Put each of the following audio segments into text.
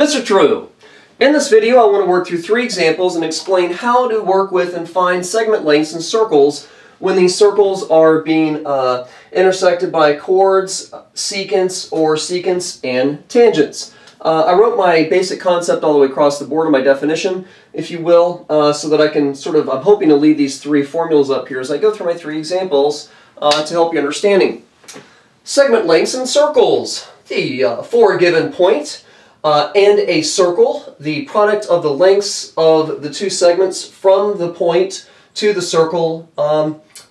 Mr. True, in this video I want to work through three examples and explain how to work with and find segment lengths in circles when these circles are being intersected by chords, secants, or secants and tangents. I wrote my basic concept all the way across the board, or my definition, if you will, so that I can sort of, I'm hoping to leave these three formulas up here as I go through my three examples to help your understanding. Segment lengths in circles. For a given point and a circle, the product of the lengths of the two segments from the point to the circle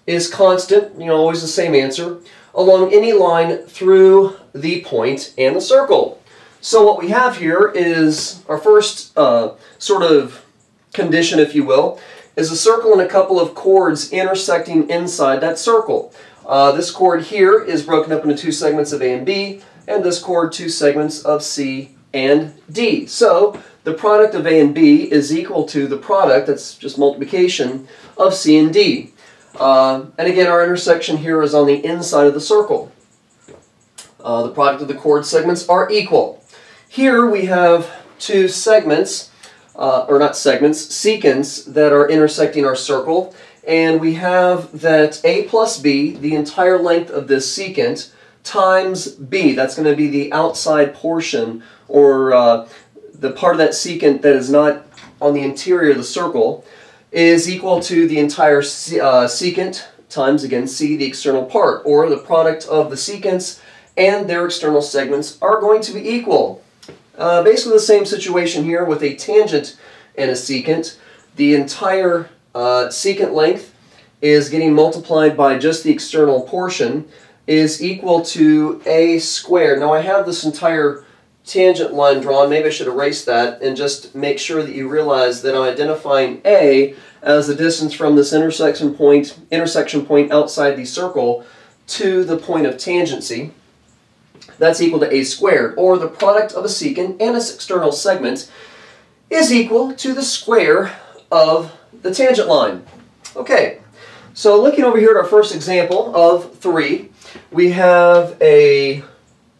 is constant, always the same answer, along any line through the point and the circle. So what we have here is our first sort of condition, if you will, is a circle and a couple of chords intersecting inside that circle. This chord here is broken up into two segments of A and B, and this chord two segments of C and D. So the product of A and B is equal to the product, that's just multiplication, of C and D. And again, our intersection here is on the inside of the circle. The product of the chord segments are equal. Here we have two segments, or not segments, secants that are intersecting our circle, and we have that A plus B, the entire length of this secant, times B. That's going to be the outside portion, or the part of that secant that is not on the interior of the circle, is equal to the entire secant times, again, C, the external part, or the product of the secants and their external segments are going to be equal. Basically the same situation here with a tangent and a secant. The entire secant length is getting multiplied by just the external portion, is equal to a squared. Now I have this entire tangent line drawn. Maybe I should erase that and just make sure that you realize that I'm identifying A as the distance from this intersection point outside the circle to the point of tangency. That's equal to A squared, or the product of a secant and its external segment is equal to the square of the tangent line. Okay, so looking over here at our first example of three, we have a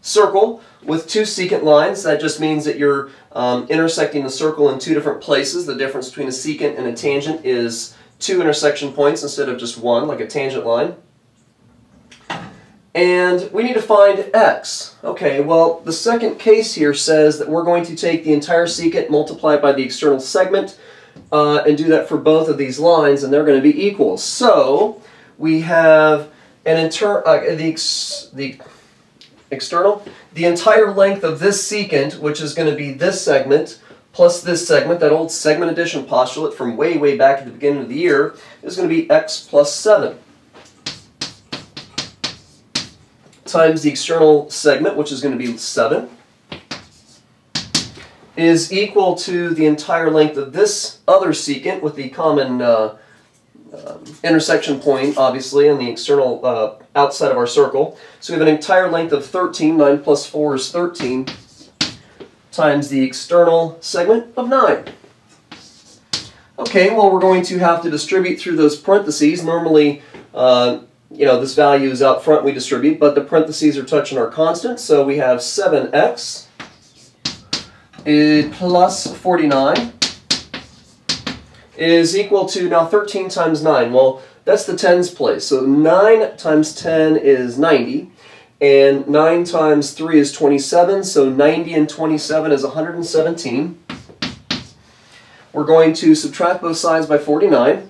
circle with two secant lines. That just means that you're intersecting the circle in two different places. The difference between a secant and a tangent is two intersection points instead of just one, like a tangent line. And we need to find x. Okay, well, the second case here says that we're going to take the entire secant, multiply it by the external segment, and do that for both of these lines, and they're going to be equal. So we have an the entire length of this secant, which is going to be this segment, plus this segment, that old segment addition postulate from way, way back at the beginning of the year, is going to be x plus 7. Times the external segment, which is going to be 7, is equal to the entire length of this other secant with the common intersection point, obviously, on the external outside of our circle. So we have an entire length of 13, 9 plus 4 is 13, times the external segment of 9. Okay, well, we're going to have to distribute through those parentheses. Normally, this value is out front, we distribute, but the parentheses are touching our constant, so we have 7x plus 49 is equal to, now 13 times 9, well, that's the tens place, so 9 times 10 is 90, and 9 times 3 is 27, so 90 and 27 is 117. We're going to subtract both sides by 49.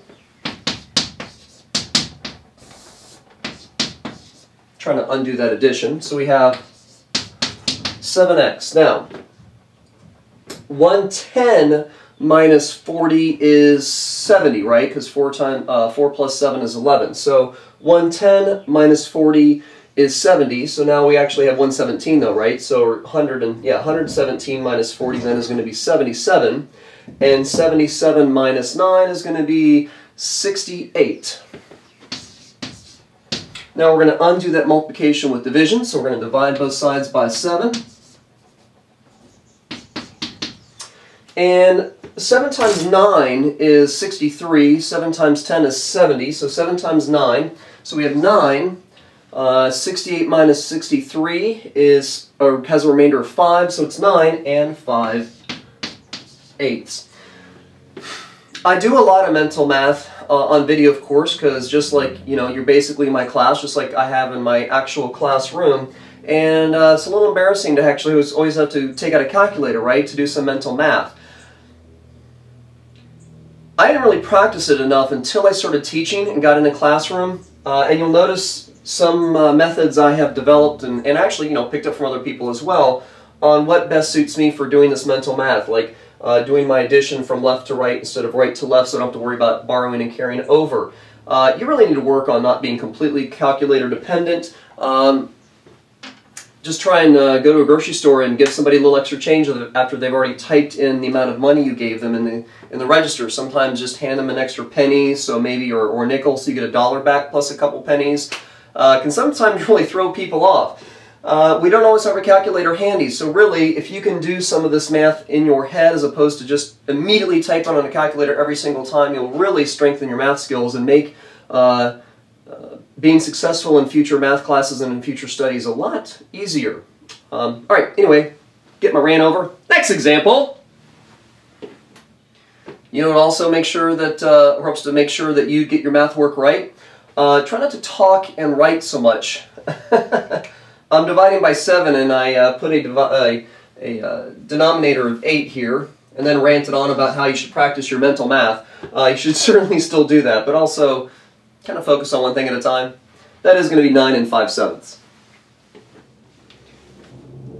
Trying to undo that addition. So we have 7x. Now, 110 minus 40 is 70, right? Because 4 plus 7 is 11. So 110 minus 40 is 70. So now we actually have 117 though, right? So 117 minus 40 then is going to be 77. And 77 minus 9 is going to be 68. Now we're going to undo that multiplication with division, so we're going to divide both sides by 7. And 7 times 9 is 63, 7 times 10 is 70, so 7 times 9. So we have 9 68 minus 63 has a remainder of 5, so it's 9 and 5/8. I do a lot of mental math on video, of course, because just like, you know, you're basically in my class, just like I have in my actual classroom. And it's a little embarrassing to actually always have to take out a calculator, right, to do some mental math. I didn't really practice it enough until I started teaching and got in the classroom. And you'll notice some methods I have developed and actually, you know, picked up from other people as well on what best suits me for doing this mental math, like doing my addition from left to right instead of right to left, so I don't have to worry about borrowing and carrying over. You really need to work on not being completely calculator dependent. Just try and go to a grocery store and give somebody a little extra change after they've already typed in the amount of money you gave them in the register. Sometimes just hand them an extra penny, so maybe or a nickel, so you get a dollar back plus a couple pennies. Can sometimes really throw people off. We don't always have a calculator handy, so really, if you can do some of this math in your head as opposed to just immediately type on a calculator every single time, you'll really strengthen your math skills and make being successful in future math classes and in future studies a lot easier. Alright, anyway, get my rant over. Next example! You know, it also helps to make sure that you get your math work right. Try not to talk and write so much. I'm dividing by 7, and I put a denominator of 8 here, and then ranted on about how you should practice your mental math. You should certainly still do that, but also kind of focus on one thing at a time. That is going to be 9 and 5/7.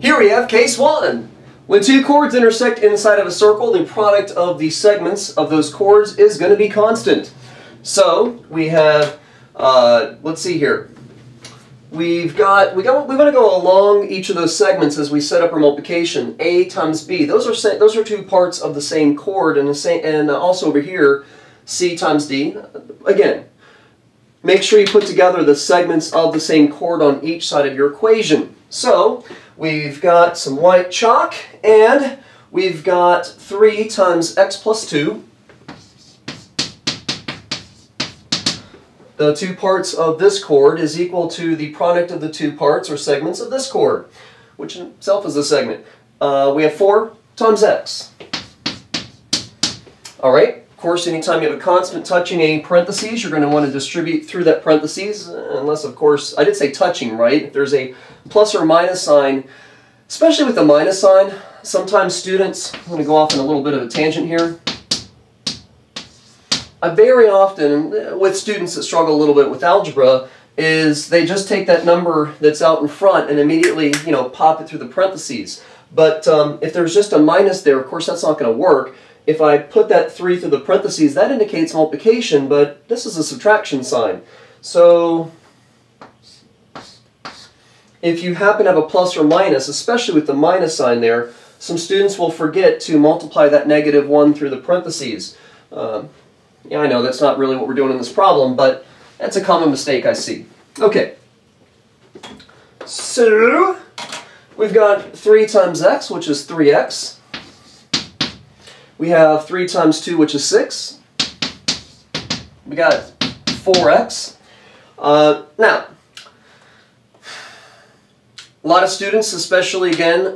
Here we have case 1. When two chords intersect inside of a circle, the product of the segments of those chords is going to be constant. So, we have, let's see here. We want to go along each of those segments as we set up our multiplication. A times B. Those are two parts of the same chord, and also over here, C times D. Again, make sure you put together the segments of the same chord on each side of your equation. So we've got some white chalk, and we've got 3 times x plus 2. The two parts of this chord is equal to the product of the two parts or segments of this chord, which in itself is a segment. We have 4 times x. Alright, of course, anytime you have a constant touching a parentheses, you're going to want to distribute through that parentheses, unless, of course, I did say touching, right? If there's a plus or minus sign, especially with the minus sign, sometimes students, I'm going to go off on a little bit of a tangent here. I very often, with students that struggle a little bit with algebra, is they just take that number that's out in front and immediately, you know, pop it through the parentheses. But if there's just a minus there, of course that's not going to work. If I put that 3 through the parentheses, that indicates multiplication, but this is a subtraction sign. So, if you happen to have a plus or minus, especially with the minus sign there, some students will forget to multiply that negative 1 through the parentheses. Yeah, I know, that's not really what we're doing in this problem, but that's a common mistake I see. Okay, so we've got 3 times x, which is 3x. We have 3 times 2, which is 6. We got 4x. Now, a lot of students, especially again,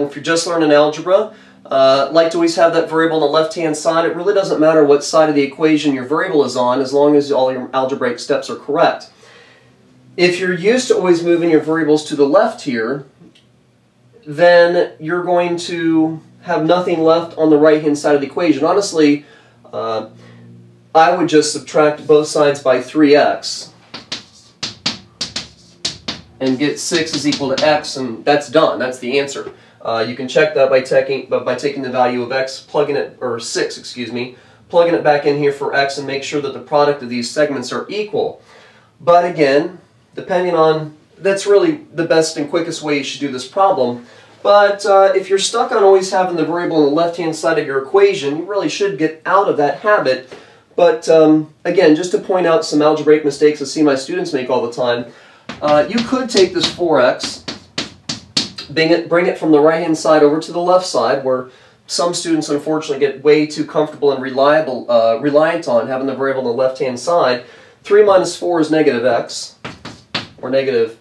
if you're just learning algebra, like to always have that variable on the left-hand side. It really doesn't matter what side of the equation your variable is on, as long as all your algebraic steps are correct. If you're used to always moving your variables to the left here, then you're going to have nothing left on the right-hand side of the equation. Honestly, I would just subtract both sides by 3x and get 6 is equal to x, and that's done. That's the answer. You can check that by taking the value of x, plugging it, or 6, excuse me, plugging it back in here for x and make sure that the product of these segments are equal. But again, depending on, that's really the best and quickest way you should do this problem. But if you're stuck on always having the variable on the left-hand side of your equation, you really should get out of that habit. But again, just to point out some algebraic mistakes I see my students make all the time, you could take this 4x, bring it from the right-hand side over to the left side, where some students unfortunately get way too comfortable and reliant on having the variable on the left-hand side. 3 minus 4 is negative x. or negative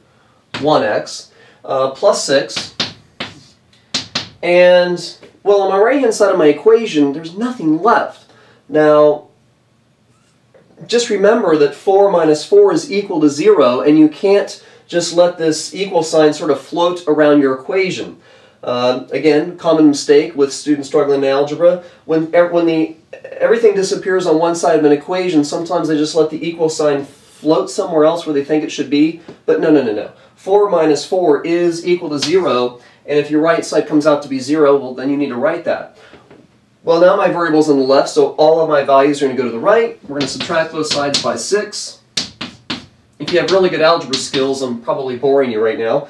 1x, plus 6. And, well, on my right-hand side of my equation, there's nothing left. Now, just remember that 4 minus 4 is equal to 0, and you can't just let this equal sign sort of float around your equation. Again, common mistake with students struggling in algebra. When everything disappears on one side of an equation, sometimes they just let the equal sign float somewhere else where they think it should be. But no, no, no, no. 4 minus 4 is equal to 0, and if your right side comes out to be 0, well, then you need to write that. Well, now my variable's on the left, so all of my values are going to go to the right. We're going to subtract both sides by 6. If you have really good algebra skills, I'm probably boring you right now.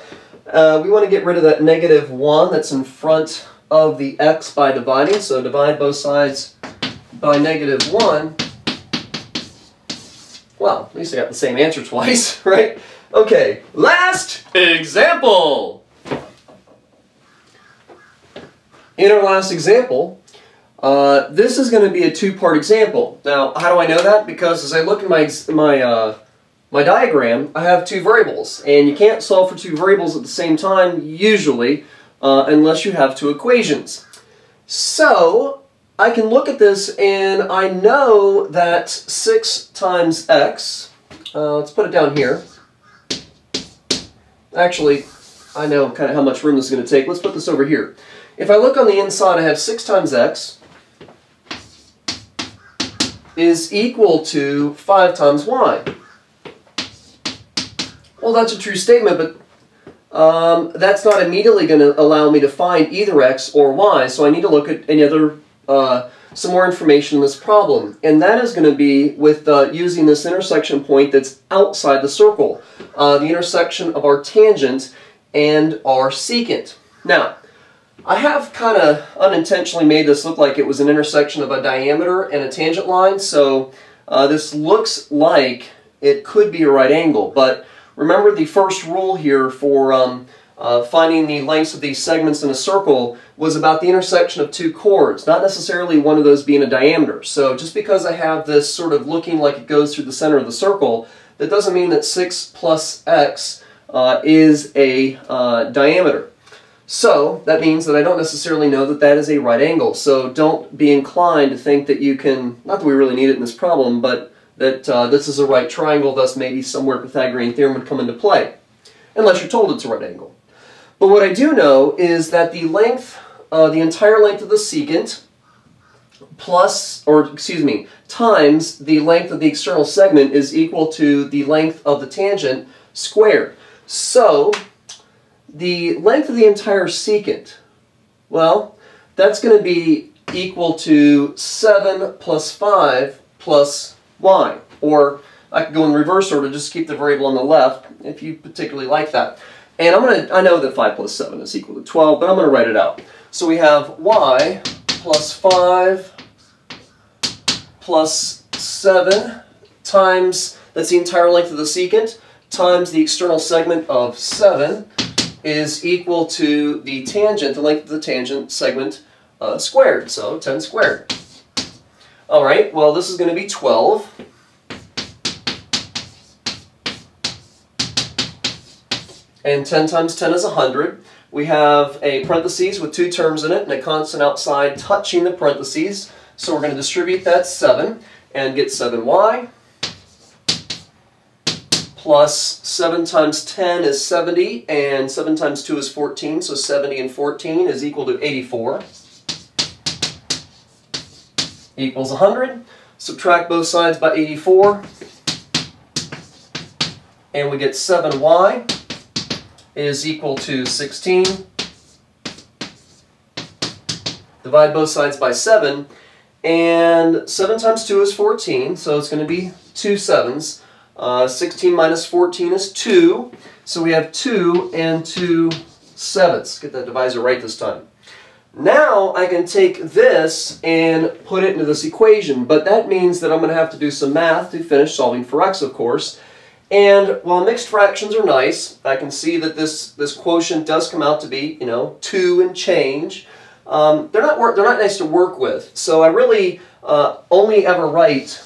We want to get rid of that negative 1 that's in front of the x by dividing, so divide both sides by negative 1. Well, at least I got the same answer twice, right? Okay, last example! In our last example, this is going to be a two-part example. Now, how do I know that? Because as I look at my diagram, I have two variables, and you can't solve for two variables at the same time, usually, unless you have two equations. So, I can look at this, and I know that 6 times x, let's put it down here. Actually, I know kind of how much room this is going to take. Let's put this over here. If I look on the inside, I have 6 times x is equal to 5 times y. Well, that's a true statement, but that's not immediately going to allow me to find either x or y, so I need to look at any other, some more information in this problem. And that is going to be with using this intersection point that's outside the circle, the intersection of our tangent and our secant. Now, I have kind of unintentionally made this look like it was an intersection of a diameter and a tangent line, so this looks like it could be a right angle. But remember the first rule here for finding the lengths of these segments in a circle was about the intersection of two chords, not necessarily one of those being a diameter. So just because I have this sort of looking like it goes through the center of the circle, that doesn't mean that 6 plus x is a diameter. So, that means that I don't necessarily know that that is a right angle, so don't be inclined to think that you can, not that we really need it in this problem, but that this is a right triangle, thus maybe somewhere Pythagorean theorem would come into play, unless you're told it's a right angle. But what I do know is that the length, the entire length of the secant, times the length of the external segment is equal to the length of the tangent squared. So, the length of the entire secant, well, that's going to be equal to 7 plus 5 plus y. Or I could go in reverse order, just keep the variable on the left, if you particularly like that. And I know that 5 plus 7 is equal to 12, but I'm going to write it out. So we have y plus 5 plus 7 times, that's the entire length of the secant, times the external segment of 7, is equal to the tangent, the length of the tangent segment squared, so 10 squared. Alright, well this is going to be 12. And 10 times 10 is 100. We have a parentheses with two terms in it and a constant outside touching the parentheses. So we're going to distribute that 7 and get 7y. Plus 7 times 10 is 70, and 7 times 2 is 14, so 70 and 14 is equal to 84. Equals 100. Subtract both sides by 84, and we get 7y is equal to 16. Divide both sides by 7, and 7 times 2 is 14, so it's going to be 2 7s. 16 minus 14 is 2, so we have 2 and 2 sevenths. Get that divisor right this time. Now I can take this and put it into this equation, but that means that I'm going to have to do some math to finish solving for x, of course. And while mixed fractions are nice, I can see that this quotient does come out to be, you know, 2 and change. They're not nice to work with, so I really only ever write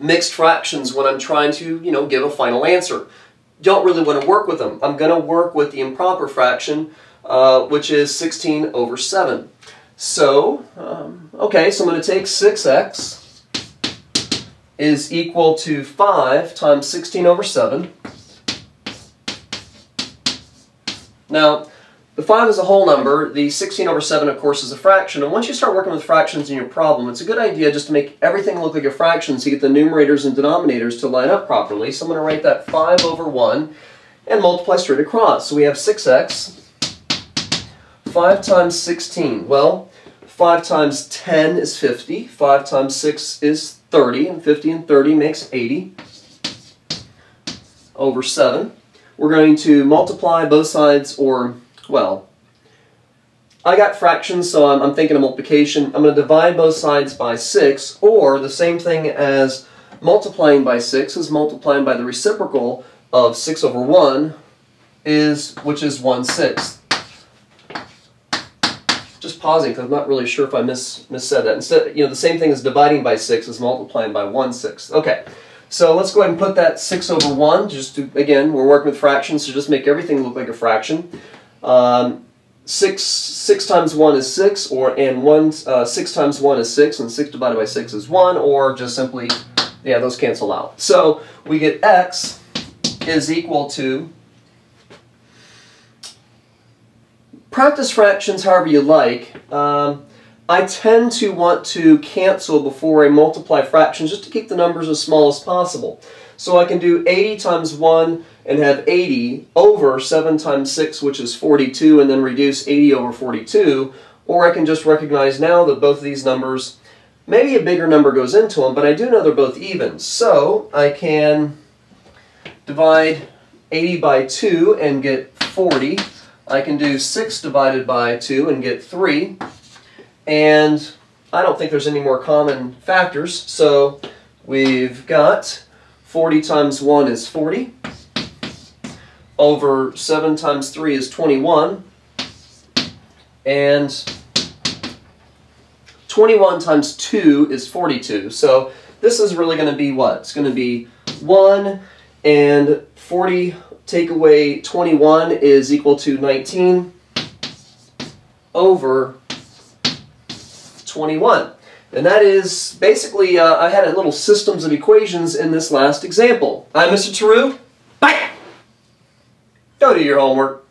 mixed fractions when I'm trying to, you know, give a final answer. don't really want to work with them. I'm going to work with the improper fraction, which is 16 over 7. So, okay, so I'm going to take 6x is equal to 5 times 16 over 7. Now, the 5 is a whole number. The 16 over 7, of course, is a fraction. And once you start working with fractions in your problem, it's a good idea just to make everything look like a fraction so you get the numerators and denominators to line up properly. So I'm going to write that 5 over 1 and multiply straight across. So we have 6x, 5 times 16. Well, 5 times 10 is 50, 5 times 6 is 30, and 50 and 30 makes 80 over 7. We're going to multiply both sides, or, well, I got fractions, so I'm thinking of multiplication. I'm going to divide both sides by 6, or the same thing as multiplying by 6 is multiplying by the reciprocal of 6 over 1, which is 1/6. Just pausing because I'm not really sure if I missaid that. Instead, the same thing as dividing by 6 is multiplying by 1/6. Okay, so let's go ahead and put that 6 over 1. Just to, again, we're working with fractions, so just make everything look like a fraction. 6 times 1 is 6, and 6 times 1 is 6, and 6 divided by 6 is 1, or just simply, yeah, those cancel out. So we get x is equal to... Practice fractions however you like. I tend to want to cancel before I multiply fractions just to keep the numbers as small as possible. So I can do 80 times 1 and have 80 over 7 times 6, which is 42, and then reduce 80 over 42. Or I can just recognize now that both of these numbers, maybe a bigger number goes into them, but I do know they're both even. So I can divide 80 by 2 and get 40. I can do 6 divided by 2 and get 3, and I don't think there's any more common factors, so we've got 40 times 1 is 40, over 7 times 3 is 21, and 21 times 2 is 42, so this is really going to be what? It's going to be 1 and 40. Take away 21 is equal to 19 over 21. And that is basically, I had a little systems of equations in this last example. I'm Mr. Tarue. Bye! Go do your homework.